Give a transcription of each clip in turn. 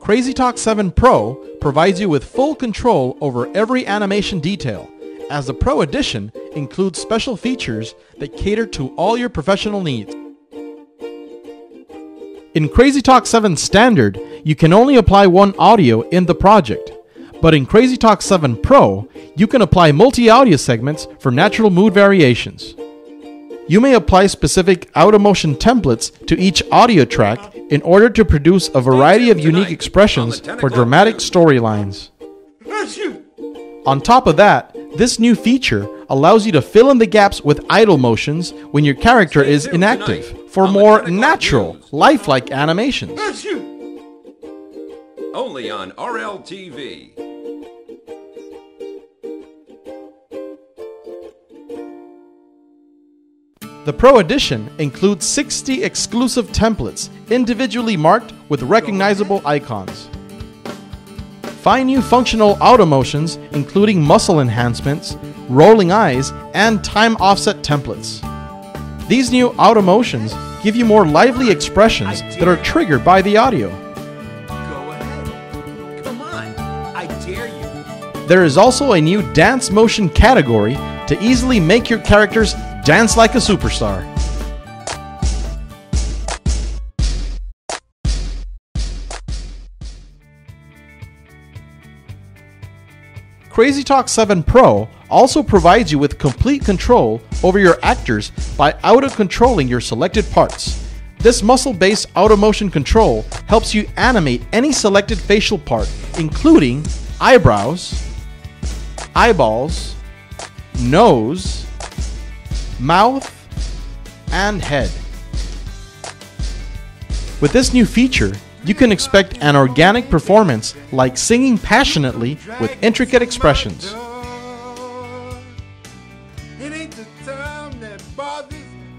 CrazyTalk 7 Pro provides you with full control over every animation detail, as the Pro Edition includes special features that cater to all your professional needs. In CrazyTalk 7 Standard, you can only apply one audio in the project, but in CrazyTalk 7 Pro, you can apply multi-audio segments for natural mood variations. You may apply specific out-of-motion templates to each audio track in order to produce a variety of unique expressions for dramatic storylines. On top of that, this new feature allows you to fill in the gaps with idle motions when your character is inactive for more natural, lifelike animations. Only on RLTV. The Pro Edition includes 60 exclusive templates, individually marked with recognizable icons. Find new functional auto motions, including muscle enhancements, rolling eyes, and time offset templates. These new auto motions give you more lively expressions that are triggered by the audio. Go ahead. Come on. I dare you. There is also a new dance motion category to easily make your characters dance like a superstar. CrazyTalk 7 Pro also provides you with complete control over your actors by auto-controlling your selected parts. This muscle-based auto-motion control helps you animate any selected facial part, including eyebrows, eyeballs, nose, mouth, and head. With this new feature, you can expect an organic performance like singing passionately with intricate expressions.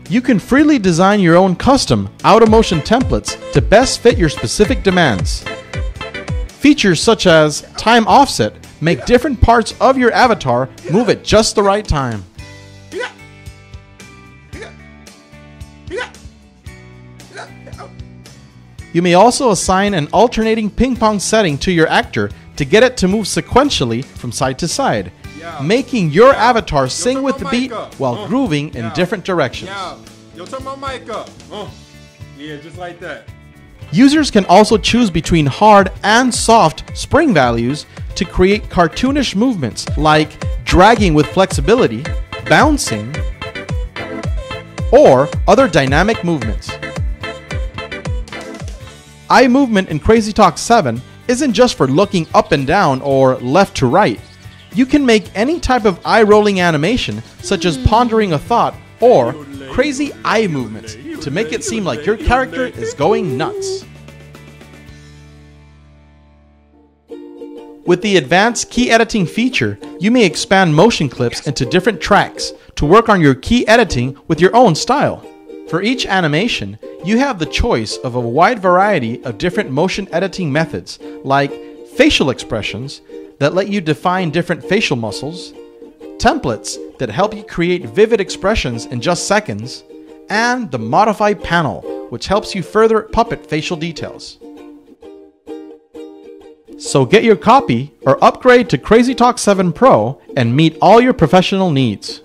You can freely design your own custom out-of-motion templates to best fit your specific demands. Features such as time offset make different parts of your avatar move at just the right time. You may also assign an alternating ping pong setting to your actor to get it to move sequentially from side to side, making your avatar sing with the beat while grooving in different directions. Just like that. Users can also choose between hard and soft spring values to create cartoonish movements like dragging with flexibility, bouncing, or other dynamic movements. Eye movement in CrazyTalk 7 isn't just for looking up and down or left to right. You can make any type of eye-rolling animation, such as pondering a thought or crazy eye movements, to make it seem like your character is going nuts. With the advanced key editing feature, you may expand motion clips into different tracks to work on your key editing with your own style. For each animation, you have the choice of a wide variety of different motion editing methods, like facial expressions that let you define different facial muscles, templates that help you create vivid expressions in just seconds, and the Modify panel, which helps you further puppet facial details. So get your copy or upgrade to CrazyTalk 7 Pro and meet all your professional needs.